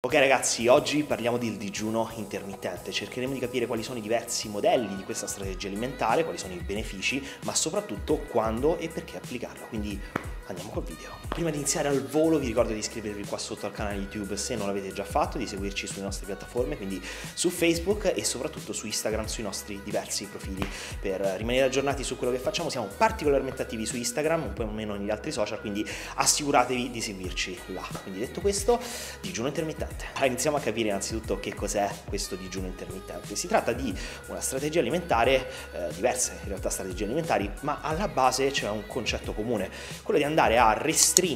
Ok ragazzi, oggi parliamo del digiuno intermittente, cercheremo di capire quali sono i diversi modelli di questa strategia alimentare, quali sono i benefici, ma soprattutto quando e perché applicarla, quindi andiamo col video. Prima di iniziare al volo vi ricordo di iscrivervi qua sotto al canale YouTube se non l'avete già fatto, di seguirci sulle nostre piattaforme, quindi su Facebook e soprattutto su Instagram, sui nostri diversi profili. Per rimanere aggiornati su quello che facciamo siamo particolarmente attivi su Instagram, un po' meno negli altri social, quindi assicuratevi di seguirci là. Quindi detto questo, digiuno intermittente. Allora, iniziamo a capire innanzitutto che cos'è questo digiuno intermittente. Si tratta di una strategia alimentare, diverse in realtà strategie alimentari, ma alla base c'è un concetto comune, quello di andare a restringere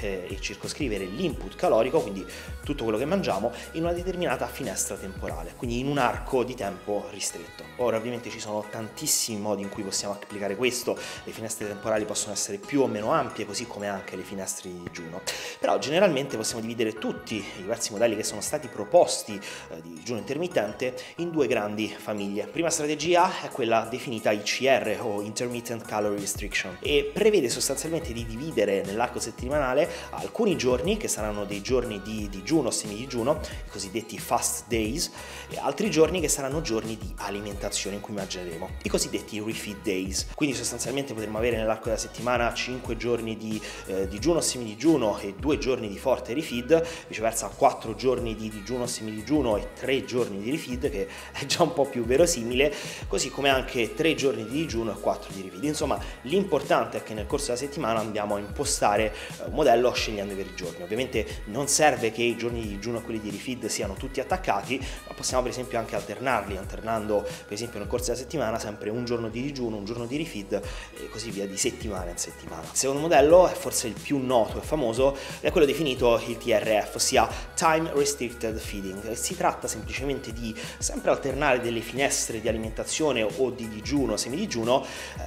e circoscrivere l'input calorico, quindi tutto quello che mangiamo, in una determinata finestra temporale, quindi in un arco di tempo ristretto. Ora ovviamente ci sono tantissimi modi in cui possiamo applicare questo, le finestre temporali possono essere più o meno ampie, così come anche le finestre di digiuno, però generalmente possiamo dividere tutti i diversi modelli che sono stati proposti di digiuno intermittente in due grandi famiglie. Prima strategia è quella definita ICR o Intermittent Calorie Restriction e prevede sostanzialmente di dividere nell'arco settimanale alcuni giorni che saranno dei giorni di digiuno o semidigiuno, i cosiddetti fast days, e altri giorni che saranno giorni di alimentazione in cui mangeremo, i cosiddetti refeed days. Quindi sostanzialmente potremo avere nell'arco della settimana 5 giorni di digiuno o semidigiuno e 2 giorni di forte refeed, viceversa 4 giorni di digiuno o semidigiuno e 3 giorni di refeed, che è già un po' più verosimile, così come anche 3 giorni di digiuno e 4 di refeed. Insomma, l'importante è che nel corso della settimana andiamo a impostare un modello scegliendo i veri giorni. Ovviamente non serve che i giorni di digiuno e quelli di refeed siano tutti attaccati, ma possiamo per esempio anche alternarli, alternando per esempio nel corso della settimana sempre un giorno di digiuno, un giorno di refeed e così via di settimana in settimana. Il secondo modello è forse il più noto e famoso, è quello definito il TRF, ossia Time Restricted Feeding. Si tratta semplicemente di sempre alternare delle finestre di alimentazione o di digiuno, semidigiuno,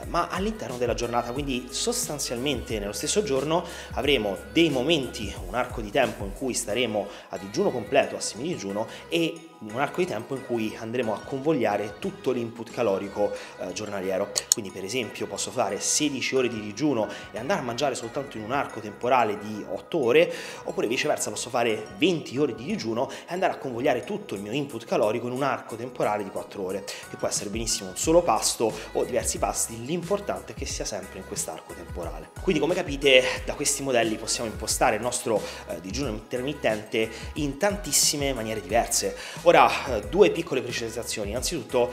ma all'interno della giornata, quindi sostanzialmente nello stesso giorno avremo dei momenti, un arco di tempo in cui staremo a digiuno completo, a semidigiuno, e un arco di tempo in cui andremo a convogliare tutto l'input calorico giornaliero. Quindi per esempio posso fare 16 ore di digiuno e andare a mangiare soltanto in un arco temporale di 8 ore, oppure viceversa posso fare 20 ore di digiuno e andare a convogliare tutto il mio input calorico in un arco temporale di 4 ore, che può essere benissimo un solo pasto o diversi pasti, l'importante è che sia sempre in quest'arco temporale. Quindi come capite da questi modelli possiamo impostare il nostro digiuno intermittente in tantissime maniere diverse. Ora, due piccole precisazioni. Innanzitutto,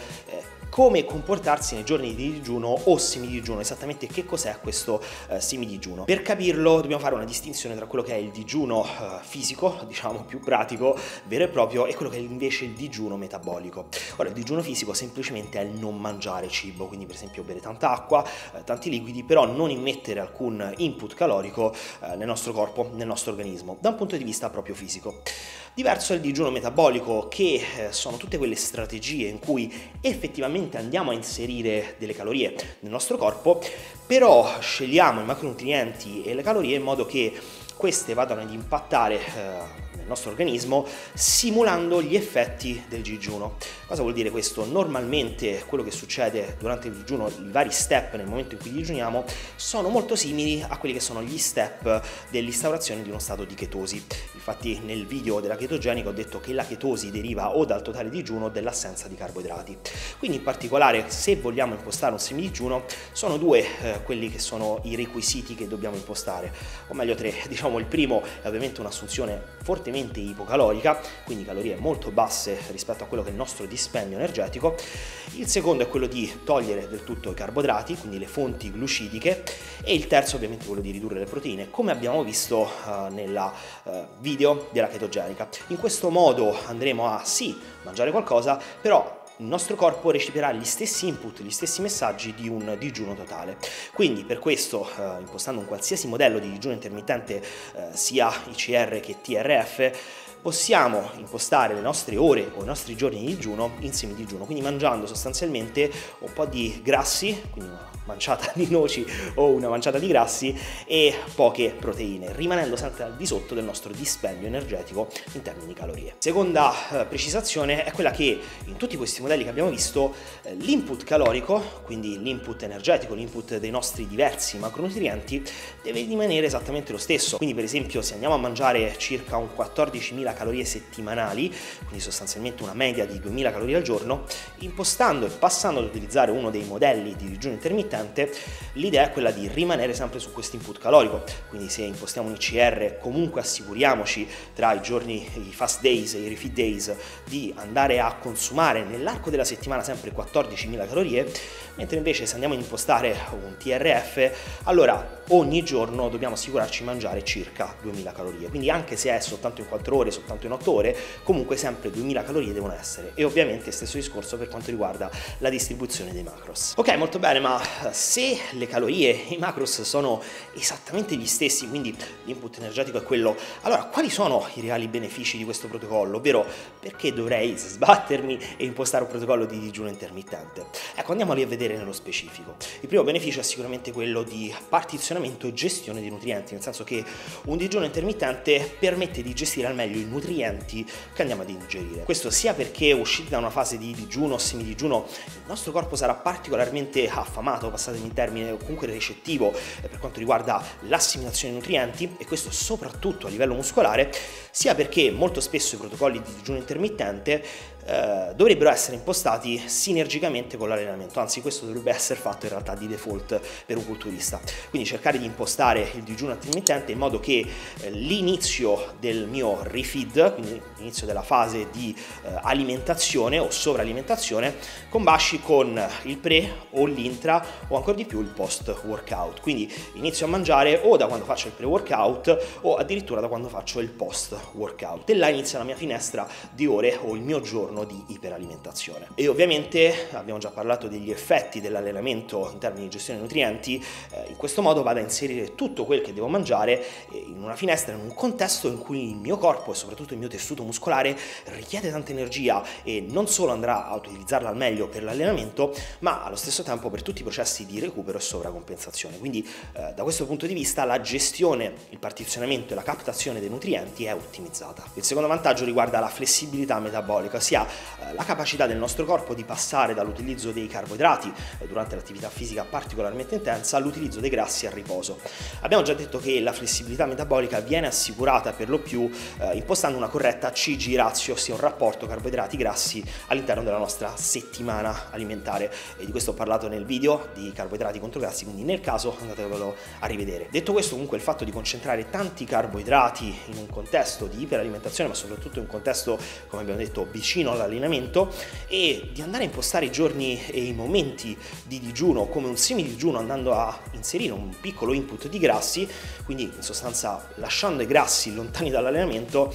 come comportarsi nei giorni di digiuno o semidigiuno, esattamente che cos'è questo semidigiuno. Per capirlo dobbiamo fare una distinzione tra quello che è il digiuno fisico, diciamo più pratico, vero e proprio, e quello che è invece il digiuno metabolico. Ora, il digiuno fisico semplicemente è il non mangiare cibo, quindi per esempio bere tanta acqua, tanti liquidi, però non immettere alcun input calorico nel nostro corpo, nel nostro organismo, da un punto di vista proprio fisico. Diverso è il digiuno metabolico, che sono tutte quelle strategie in cui effettivamente andiamo a inserire delle calorie nel nostro corpo, però scegliamo i macronutrienti e le calorie in modo che queste vadano ad impattare nel nostro organismo simulando gli effetti del digiuno. Cosa vuol dire questo? Normalmente quello che succede durante il digiuno, i vari step nel momento in cui digiuniamo, sono molto simili a quelli che sono gli step dell'instaurazione di uno stato di chetosi. Infatti nel video della chetogenica ho detto che la chetosi deriva o dal totale digiuno o dall'assenza di carboidrati. Quindi in particolare, se vogliamo impostare un semidigiuno, sono due quelli che sono i requisiti che dobbiamo impostare, o meglio tre. Diciamo, il primo è ovviamente un'assunzione fortemente ipocalorica, quindi calorie molto basse rispetto a quello che è il nostro dispendio energetico. Il secondo è quello di togliere del tutto i carboidrati, quindi le fonti glucidiche, e il terzo ovviamente è quello di ridurre le proteine, come abbiamo visto nel video della chetogenica. In questo modo andremo a sì mangiare qualcosa, però il nostro corpo riceverà gli stessi input, gli stessi messaggi di un digiuno totale. Quindi per questo, impostando un qualsiasi modello di digiuno intermittente, sia ICR che TRF, possiamo impostare le nostre ore o i nostri giorni di digiuno in semidigiuno, quindi mangiando sostanzialmente un po' di grassi, quindi una manciata di noci o una manciata di grassi, e poche proteine, rimanendo sempre al di sotto del nostro dispendio energetico in termini di calorie. Seconda precisazione è quella che in tutti questi modelli che abbiamo visto l'input calorico, quindi l'input energetico, l'input dei nostri diversi macronutrienti, deve rimanere esattamente lo stesso. Quindi per esempio se andiamo a mangiare circa un 14.000 2000 calorie settimanali, quindi sostanzialmente una media di 2000 calorie al giorno. Impostando e passando ad utilizzare uno dei modelli di digiuno intermittente, l'idea è quella di rimanere sempre su questo input calorico, quindi se impostiamo un ICR comunque assicuriamoci tra i giorni, i fast days e i refeed days, di andare a consumare nell'arco della settimana sempre 14.000 calorie, mentre invece se andiamo ad impostare un TRF, allora ogni giorno dobbiamo assicurarci di mangiare circa 2000 calorie, quindi anche se è soltanto in 4 ore, soltanto in 8 ore, comunque sempre 2000 calorie devono essere. E ovviamente stesso discorso per quanto riguarda la distribuzione dei macros. Ok, molto bene, ma se le calorie e i macros sono esattamente gli stessi, quindi l'input energetico è quello, allora quali sono i reali benefici di questo protocollo? Ovvero, perché dovrei sbattermi e impostare un protocollo di digiuno intermittente? Ecco, andiamoli a vedere nello specifico. Il primo beneficio è sicuramente quello di partizionamento e gestione dei nutrienti, nel senso che un digiuno intermittente permette di gestire al meglio i nutrienti che andiamo ad ingerire. Questo sia perché, usciti da una fase di digiuno o semidigiuno, il nostro corpo sarà particolarmente affamato, passatemi il termine, o comunque recettivo per quanto riguarda l'assimilazione dei nutrienti, e questo soprattutto a livello muscolare, sia perché molto spesso i protocolli di digiuno intermittente dovrebbero essere impostati sinergicamente con l'allenamento, anzi questo dovrebbe essere fatto in realtà di default per un culturista, quindi cercare di impostare il digiuno intermittente in modo che l'inizio del mio refeed, quindi l'inizio della fase di alimentazione o sovralimentazione, combaci con il pre o l'intra o ancora di più il post workout, quindi inizio a mangiare o da quando faccio il pre workout o addirittura da quando faccio il post workout, e là inizia la mia finestra di ore o il mio giorno di iperalimentazione. E ovviamente abbiamo già parlato degli effetti dell'allenamento in termini di gestione dei nutrienti. In questo modo vado a inserire tutto quel che devo mangiare in una finestra, in un contesto in cui il mio corpo e soprattutto il mio tessuto muscolare richiede tanta energia e non solo andrà a utilizzarla al meglio per l'allenamento, ma allo stesso tempo per tutti i processi di recupero e sovracompensazione. Quindi da questo punto di vista la gestione, il partizionamento e la captazione dei nutrienti è ottimizzata. Il secondo vantaggio riguarda la flessibilità metabolica, ossia la capacità del nostro corpo di passare dall'utilizzo dei carboidrati durante l'attività fisica particolarmente intensa all'utilizzo dei grassi al riposo. Abbiamo già detto che la flessibilità metabolica viene assicurata per lo più impostando una corretta CG-ratio, ossia un rapporto carboidrati-grassi all'interno della nostra settimana alimentare, e di questo ho parlato nel video di carboidrati contro grassi, quindi nel caso andatevelo a rivedere. Detto questo, comunque il fatto di concentrare tanti carboidrati in un contesto di iperalimentazione, ma soprattutto in un contesto, come abbiamo detto, vicino all'allenamento, e di andare a impostare i giorni e i momenti di digiuno come un semidigiuno, andando a inserire un piccolo input di grassi, quindi in sostanza lasciando i grassi lontani dall'allenamento,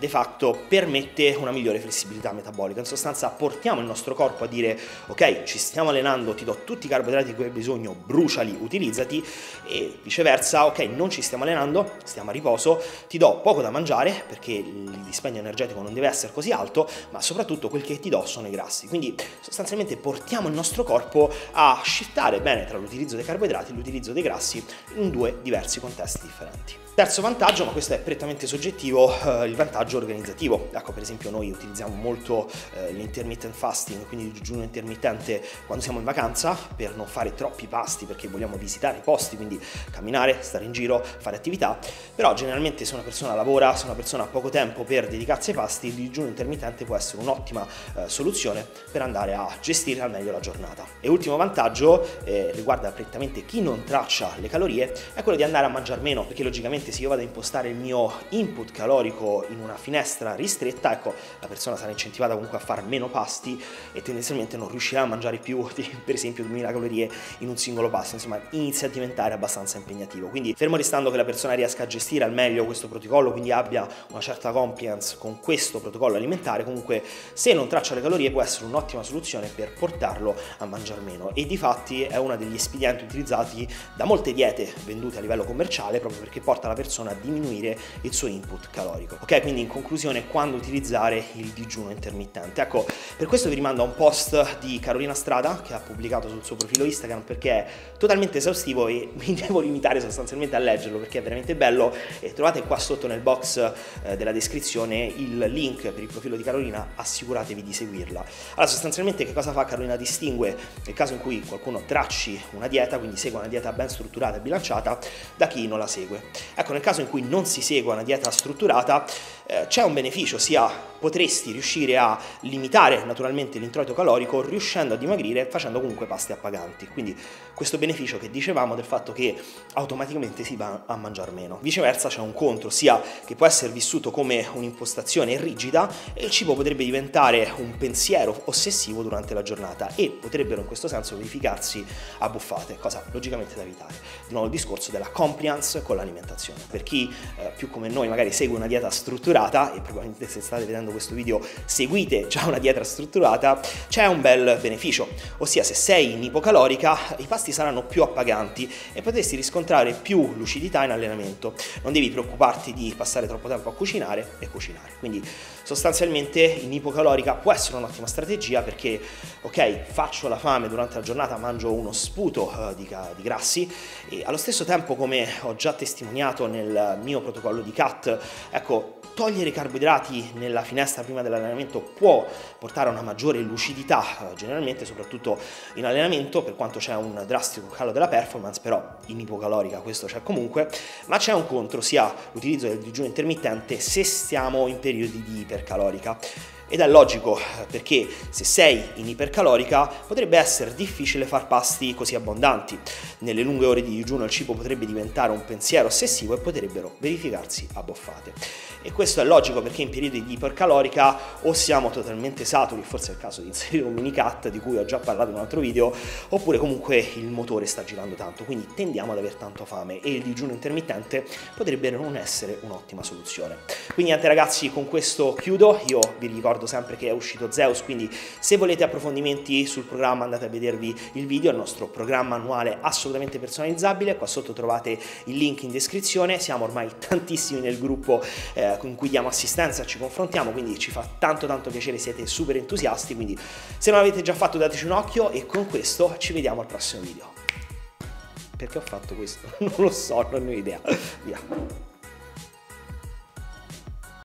de facto permette una migliore flessibilità metabolica. In sostanza portiamo il nostro corpo a dire: ok, ci stiamo allenando, ti do tutti i carboidrati di cui hai bisogno, bruciali, utilizzati, e viceversa: ok, non ci stiamo allenando, stiamo a riposo, ti do poco da mangiare perché il dispendio energetico non deve essere così alto, ma soprattutto quel che ti do sono i grassi. Quindi sostanzialmente portiamo il nostro corpo a shiftare bene tra l'utilizzo dei carboidrati e l'utilizzo dei grassi in due diversi contesti differenti. Terzo vantaggio, ma questo è prettamente soggettivo, il vantaggio organizzativo. Ecco, per esempio noi utilizziamo molto l'intermittent fasting, quindi il digiuno intermittente, quando siamo in vacanza, per non fare troppi pasti, perché vogliamo visitare i posti, quindi camminare, stare in giro, fare attività. Però generalmente se una persona lavora, se una persona ha poco tempo per dedicarsi ai pasti, il digiuno intermittente può essere un'ottima soluzione per andare a gestire al meglio la giornata. E ultimo vantaggio, riguarda prettamente chi non traccia le calorie, è quello di andare a mangiare meno, perché logicamente se io vado a impostare il mio input calorico in una finestra ristretta, ecco, la persona sarà incentivata comunque a fare meno pasti e tendenzialmente non riuscirà a mangiare più di, per esempio, 2000 calorie in un singolo pasto. Insomma, inizia a diventare abbastanza impegnativo. Quindi, fermo restando che la persona riesca a gestire al meglio questo protocollo, quindi abbia una certa compliance con questo protocollo alimentare, comunque se non traccia le calorie può essere un'ottima soluzione per portarlo a mangiare meno, e difatti è uno degli espedienti utilizzati da molte diete vendute a livello commerciale, proprio perché porta la persona a diminuire il suo input calorico. Ok, quindi in conclusione, quando utilizzare il digiuno intermittente? Ecco, per questo vi rimando a un post di Carolina Strada che ha pubblicato sul suo profilo Instagram, perché è totalmente esaustivo e mi devo limitare sostanzialmente a leggerlo perché è veramente bello, e trovate qua sotto nel box della descrizione il link per il profilo di Carolina, assicuratevi di seguirla. Allora, sostanzialmente che cosa fa Carolina? Distingue nel caso in cui qualcuno tracci una dieta, quindi segua una dieta ben strutturata e bilanciata, da chi non la segue. Ecco, nel caso in cui non si segua una dieta strutturata, c'è un beneficio, sia potresti riuscire a limitare naturalmente l'introito calorico riuscendo a dimagrire facendo comunque paste appaganti, quindi questo beneficio che dicevamo del fatto che automaticamente si va a mangiare meno. Viceversa c'è un contro, sia che può essere vissuto come un'impostazione rigida e il cibo potrebbe diventare un pensiero ossessivo durante la giornata e potrebbero in questo senso verificarsi a buffate, cosa logicamente da evitare. Di nuovo il discorso della compliance con l'alimentazione, per chi più come noi magari segue una dieta strutturata, e probabilmente se state vedendo questo video seguite già una dieta strutturata, c'è un bel beneficio, ossia se sei in ipocalorica i pasti saranno più appaganti e potresti riscontrare più lucidità in allenamento, non devi preoccuparti di passare troppo tempo a cucinare e cucinare, quindi sostanzialmente in ipocalorica può essere un'ottima strategia perché ok, faccio la fame durante la giornata, mangio uno sputo di grassi e allo stesso tempo, come ho già testimoniato nel mio protocollo di CAT, ecco, togliere i carboidrati nella finestra prima dell'allenamento può portare a una maggiore lucidità generalmente, soprattutto in allenamento, per quanto c'è un drastico calo della performance, però in ipocalorica questo c'è comunque, ma c'è un contro, sia l'utilizzo del digiuno intermittente se stiamo in periodi di ipercalorica. Ed è logico, perché se sei in ipercalorica potrebbe essere difficile far pasti così abbondanti. Nelle lunghe ore di digiuno il cibo potrebbe diventare un pensiero ossessivo e potrebbero verificarsi a buffate. E questo è logico perché in periodi di ipercalorica o siamo totalmente saturi, forse è il caso di inserire un mini cut di cui ho già parlato in un altro video, oppure comunque il motore sta girando tanto, quindi tendiamo ad aver tanto fame e il digiuno intermittente potrebbe non essere un'ottima soluzione. Quindi niente ragazzi, con questo chiudo, io vi ricordo sempre che è uscito Zeus, quindi se volete approfondimenti sul programma andate a vedervi il video, il nostro programma annuale assolutamente personalizzabile, qua sotto trovate il link in descrizione, siamo ormai tantissimi nel gruppo in cui diamo assistenza, ci confrontiamo, quindi ci fa tanto piacere, siete super entusiasti, quindi se non l'avete già fatto dateci un occhio e con questo ci vediamo al prossimo video. Perché ho fatto questo? Non lo so, non ne ho idea. Via.